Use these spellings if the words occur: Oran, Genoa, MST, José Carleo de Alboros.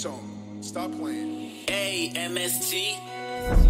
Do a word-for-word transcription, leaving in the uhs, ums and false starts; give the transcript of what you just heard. Tone, stop playing. Hey, M S T.